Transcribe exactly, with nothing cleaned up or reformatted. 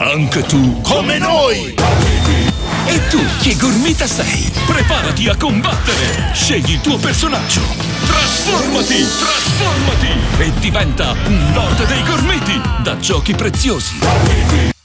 Anche tu, come noi! E tu, che gormita sei? Preparati a combattere! Scegli il tuo personaggio! Trasformati! Trasformati! E diventa un Lord dei Gormiti da Giochi Preziosi!